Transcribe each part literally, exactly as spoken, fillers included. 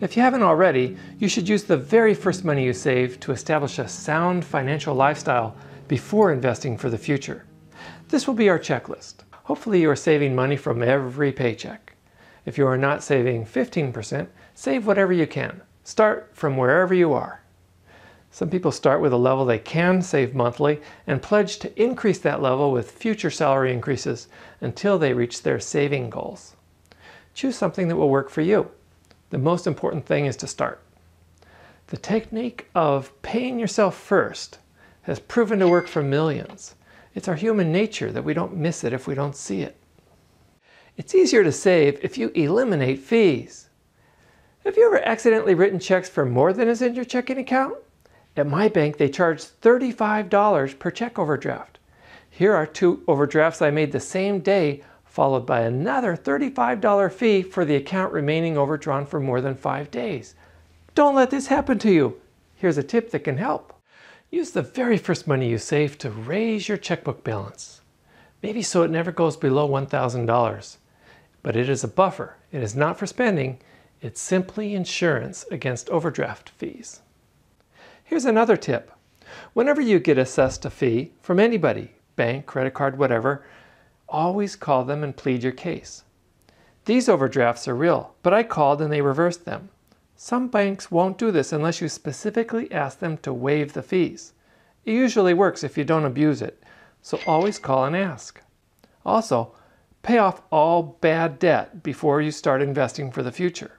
If you haven't already, you should use the very first money you save to establish a sound financial lifestyle before investing for the future. This will be our checklist. Hopefully you are saving money from every paycheck. If you are not saving fifteen percent, save whatever you can. Start from wherever you are. Some people start with a level they can save monthly and pledge to increase that level with future salary increases until they reach their saving goals. Choose something that will work for you. The most important thing is to start. The technique of paying yourself first has proven to work for millions. It's our human nature that we don't miss it if we don't see it. It's easier to save if you eliminate fees. Have you ever accidentally written checks for more than is in your checking account? At my bank, they charge thirty-five dollars per check overdraft. Here are two overdrafts I made the same day, followed by another thirty-five dollar fee for the account remaining overdrawn for more than five days. Don't let this happen to you. Here's a tip that can help. Use the very first money you save to raise your checkbook balance. Maybe so it never goes below one thousand dollars. But it is a buffer. It is not for spending. It's simply insurance against overdraft fees. Here's another tip. Whenever you get assessed a fee from anybody, bank, credit card, whatever, always call them and plead your case. These overdrafts are real, but I called and they reversed them. Some banks won't do this unless you specifically ask them to waive the fees. It usually works if you don't abuse it, so always call and ask. Also, pay off all bad debt before you start investing for the future.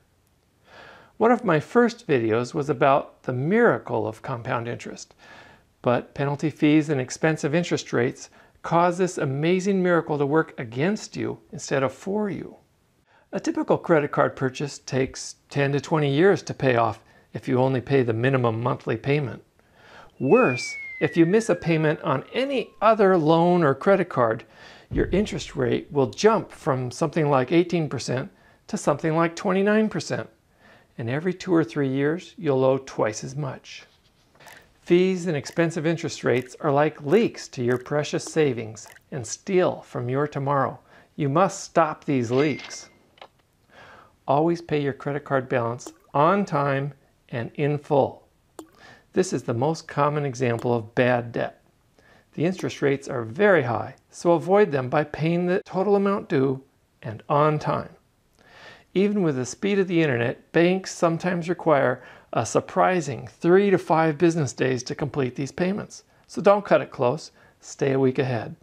One of my first videos was about the miracle of compound interest, but penalty fees and expensive interest rates cause this amazing miracle to work against you instead of for you. A typical credit card purchase takes ten to twenty years to pay off if you only pay the minimum monthly payment. Worse, if you miss a payment on any other loan or credit card, your interest rate will jump from something like eighteen percent to something like twenty-nine percent. And every two or three years, you'll owe twice as much. Fees and expensive interest rates are like leaks to your precious savings and steal from your tomorrow. You must stop these leaks. Always pay your credit card balance on time and in full. This is the most common example of bad debt. The interest rates are very high, so avoid them by paying the total amount due and on time. Even with the speed of the internet, banks sometimes require a surprising three to five business days to complete these payments. So don't cut it close, stay a week ahead.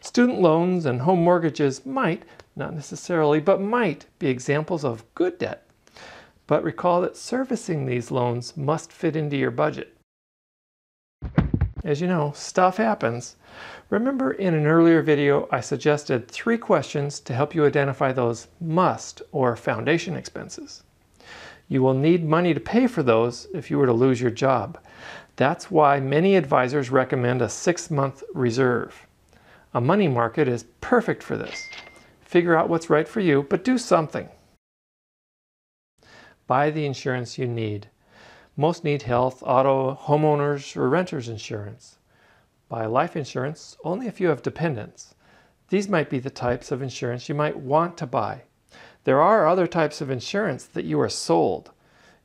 Student loans and home mortgages might, not necessarily, but might be examples of good debt. But recall that servicing these loans must fit into your budget. As you know, stuff happens. Remember in an earlier video, I suggested three questions to help you identify those must or foundation expenses. You will need money to pay for those if you were to lose your job. That's why many advisors recommend a six-month reserve. A money market is perfect for this. Figure out what's right for you, but do something. Buy the insurance you need. Most need health, auto, homeowners, or renter's insurance. Buy life insurance only if you have dependents. These might be the types of insurance you might want to buy. There are other types of insurance that you are sold.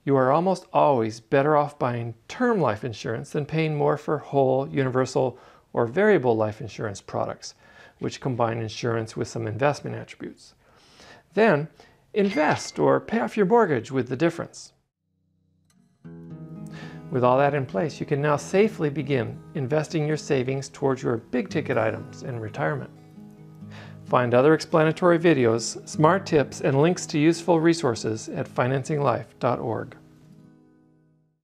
You are almost always better off buying term life insurance than paying more for whole, universal, or variable life insurance products, which combine insurance with some investment attributes. Then, invest or pay off your mortgage with the difference. With all that in place, you can now safely begin investing your savings towards your big-ticket items and retirement. Find other explanatory videos, smart tips, and links to useful resources at financing life dot org.